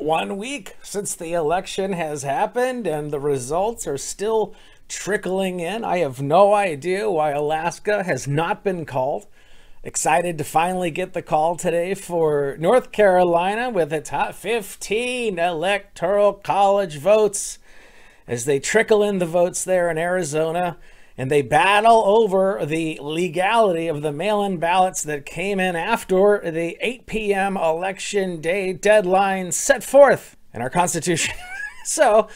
1 week since the election has happened and the results are still trickling in. I have no idea why Alaska has not been called. Excited to finally get the call today for North Carolina with its hot 15 electoral college votes as they trickle in the votes there in Arizona and they battle over the legality of the mail-in ballots that came in after the 8 p.m. election day deadline set forth in our Constitution. So,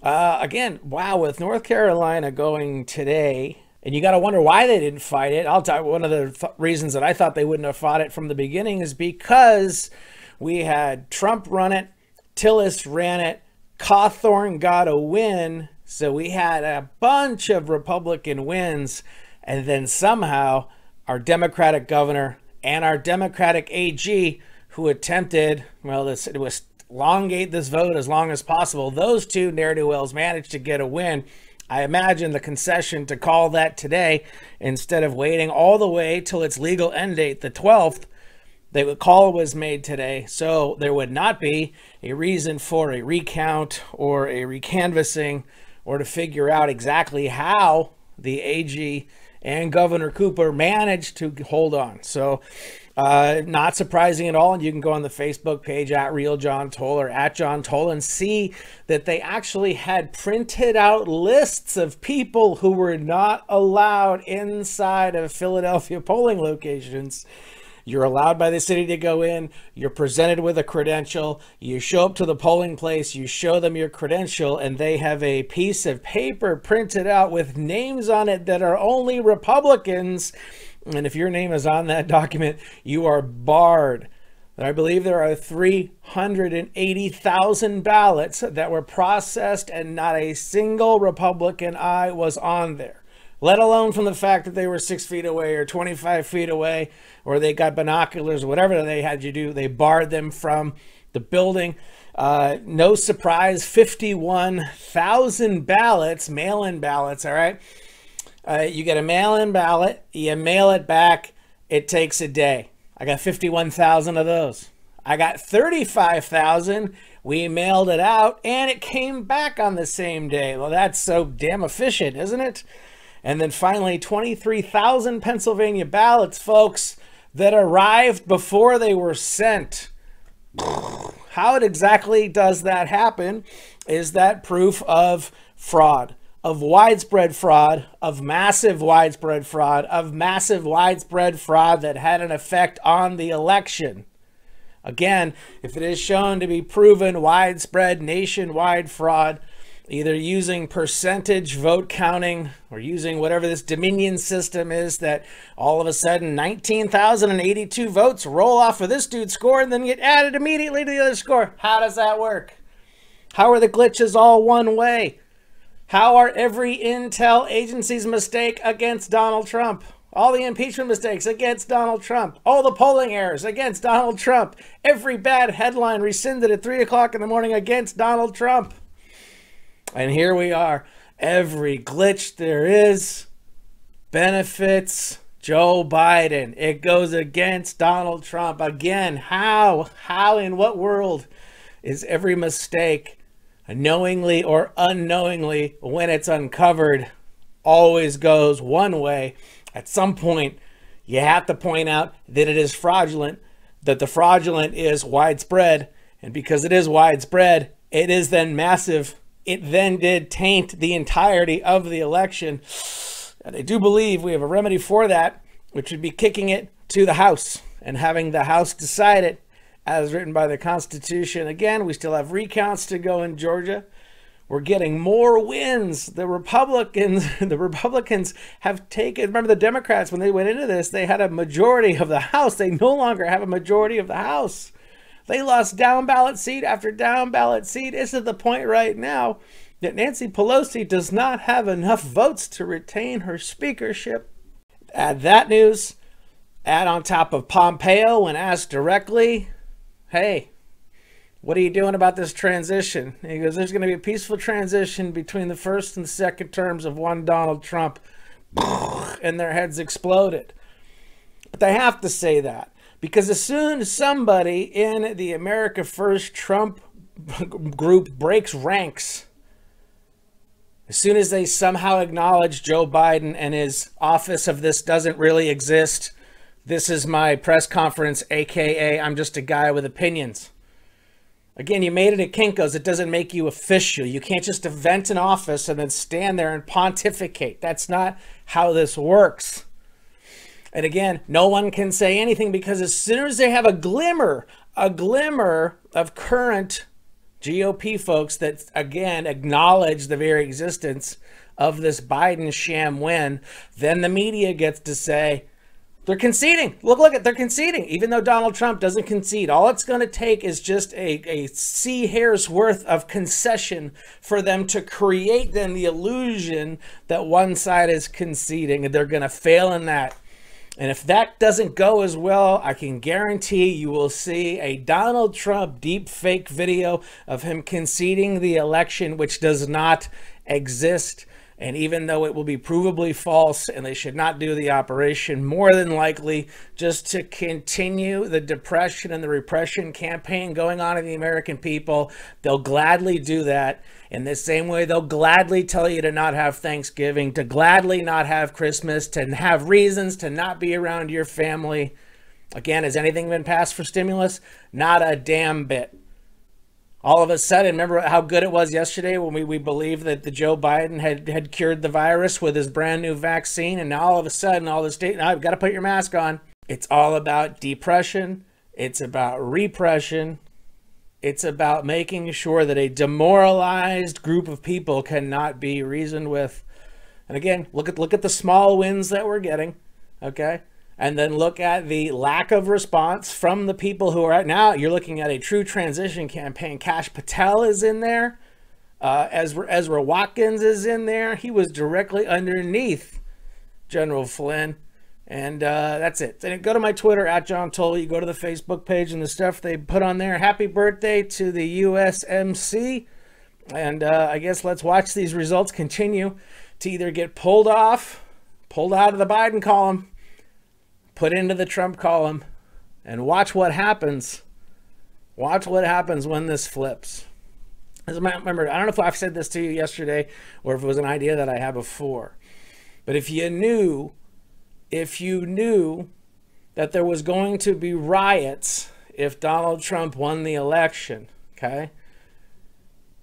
again, wow, with North Carolina going today, and you got to wonder why they didn't fight it. I'll tell you, one of the reasons that I thought they wouldn't have fought it from the beginning is because we had Trump run it, Tillis ran it, Cawthorn got a win, so we had a bunch of Republican wins, and then somehow our Democratic governor and our Democratic AG, who attempted, well, it was elongate this vote as long as possible, those two ne'er-do-wells managed to get a win. I imagine the concession to call that today, instead of waiting all the way till its legal end date, the 12th, the call was made today, so there would not be a reason for a recount or a recanvassing or to figure out exactly how the AG and Governor Cooper managed to hold on. So not surprising at all. And you can go on the Facebook page at realjohntole or at johnTole and see that they actually had printed out lists of people who were not allowed inside of Philadelphia polling locations. You're allowed by the city to go in, you're presented with a credential, you show up to the polling place, you show them your credential, and they have a piece of paper printed out with names on it that are only Republicans. And if your name is on that document, you are barred. I believe there are 380,000 ballots that were processed and not a single Republican eye was on there. Let alone from the fact that they were 6 feet away or 25 feet away, or they got binoculars, whatever they had you do, they barred them from the building. No surprise, 51,000 ballots, mail-in ballots, all right? You get a mail-in ballot, you mail it back, it takes a day. I got 51,000 of those. I got 35,000. We mailed it out, and it came back on the same day. Well, that's so damn efficient, isn't it? And then finally, 23,000 Pennsylvania ballots, folks, that arrived before they were sent. How it exactly does that happen is that proof of fraud, of widespread fraud, of massive widespread fraud, of massive widespread fraud that had an effect on the election. Again, if it is shown to be proven widespread nationwide fraud, either using percentage vote counting or using whatever this Dominion system is that all of a sudden 19,082 votes roll off of this dude's score and then get added immediately to the other score. How does that work? How are the glitches all one way? How are every intel agency's mistake against Donald Trump? All the impeachment mistakes against Donald Trump. All the polling errors against Donald Trump. Every bad headline rescinded at 3 o'clock in the morning against Donald Trump. And here we are, every glitch there is benefits Joe Biden. It goes against Donald Trump. Again, how in what world is every mistake, knowingly or unknowingly, when it's uncovered, always goes one way? At some point, you have to point out that it is fraudulent, that the fraudulent is widespread. And because it is widespread, it is then massive. It then did taint the entirety of the election. And I do believe we have a remedy for that, which would be kicking it to the House and having the House decide it as written by the Constitution. Again, we still have recounts to go in Georgia. We're getting more wins. The Republicans have taken, remember the Democrats, when they went into this, they had a majority of the House. They no longer have a majority of the House. They lost down ballot seat after down ballot seat. It's at the point right now that Nancy Pelosi does not have enough votes to retain her speakership. Add that news, add on top of Pompeo when asked directly, hey, what are you doing about this transition? And he goes, there's going to be a peaceful transition between the first and second terms of one Donald Trump. And their heads exploded. But they have to say that. Because as soon as somebody in the America First Trump group breaks ranks as soon as they somehow acknowledge Joe Biden and his office of this doesn't really exist. This is my press conference, aka I'm just a guy with opinions. Again, you made it at Kinko's. It doesn't make you official. You can't just invent an office and then stand there and pontificate. That's not how this works. And again, no one can say anything because as soon as they have a glimmer of current GOP folks that, again, acknowledge the very existence of this Biden sham win, then the media gets to say, they're conceding. Look, they're conceding. Even though Donald Trump doesn't concede, all it's going to take is just a sea hair's worth of concession for them to create then the illusion that one side is conceding, and they're going to fail in that. And if that doesn't go as well, I can guarantee you will see a Donald Trump deep fake video of him conceding the election, which does not exist. And even though it will be provably false and they should not do the operation, more than likely just to continue the depression and the repression campaign going on in the American people, they'll gladly do that. In the same way, they'll gladly tell you to not have Thanksgiving, to gladly not have Christmas, to have reasons to not be around your family. Again, has anything been passed for stimulus? Not a damn bit. All of a sudden, remember how good it was yesterday when we believed that the Joe Biden had cured the virus with his brand new vaccine. And now all of a sudden, all the state, now you've got to put your mask on. It's all about depression. It's about repression. It's about making sure that a demoralized group of people cannot be reasoned with. And again, look at the small wins that we're getting. Okay. And then look at the lack of response from the people who are right now. You're looking at a true transition campaign. Cash Patel is in there. Ezra Watkins is in there. He was directly underneath General Flynn. And that's it. And go to my Twitter, @JohnTole. You go to the Facebook page and the stuff they put on there. Happy birthday to the USMC. And I guess let's watch these results continue to either get pulled out of the Biden column, put into the Trump column, and watch what happens. Watch what happens when this flips. As I remember, I don't know if I've said this to you yesterday or if it was an idea that I had before, but if you knew that there was going to be riots if Donald Trump won the election, okay?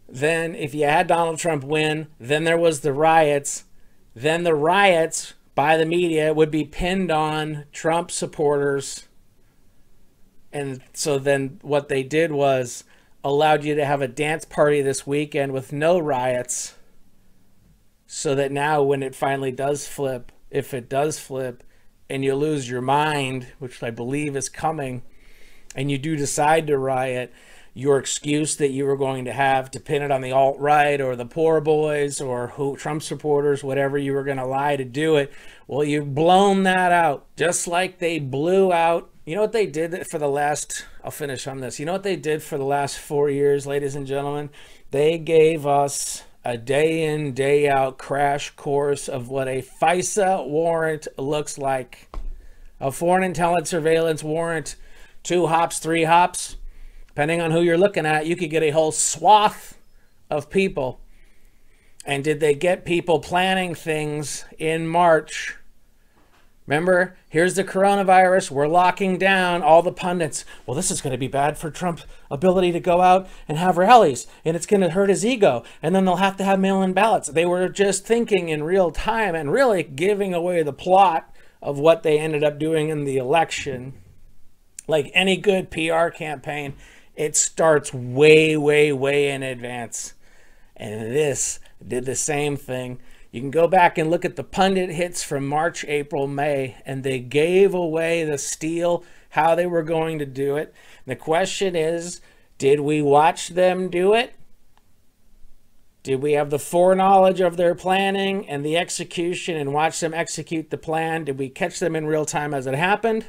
Then if you had Donald Trump win, then there was the riots, then the riots by the media would be pinned on Trump supporters. And so then what they did was allowed you to have a dance party this weekend with no riots, so that now when it finally does flip, if it does flip, and you lose your mind, which I believe is coming, and you do decide to riot, your excuse that you were going to have to pin it on the alt-right or the poor boys or who Trump supporters, whatever you were going to lie to do it, well, you've blown that out. Just like they blew out. You know what they did for the last, I'll finish on this. You know what they did for the last 4 years, ladies and gentlemen? They gave us a day in, day out crash course of what a FISA warrant looks like. A foreign intelligence surveillance warrant, 2 hops, 3 hops. Depending on who you're looking at, you could get a whole swath of people. And did they get people planning things in March? Remember, here's the coronavirus. We're locking down all the pundits. Well, this is going to be bad for Trump's ability to go out and have rallies, and it's going to hurt his ego. And then they'll have to have mail-in ballots. They were just thinking in real time and really giving away the plot of what they ended up doing in the election. Like any good PR campaign, it starts way, way, way in advance. And this did the same thing. You can go back and look at the pundit hits from March, April, May, and they gave away the steal, how they were going to do it. And the question is, did we watch them do it? Did we have the foreknowledge of their planning and the execution and watch them execute the plan? Did we catch them in real time as it happened?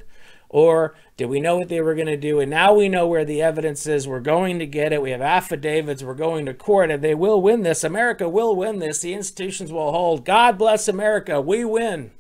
Or did we know what they were going to do? And now we know where the evidence is. We're going to get it. We have affidavits. We're going to court, and they will win this. America will win this. The institutions will hold. God bless America. We win.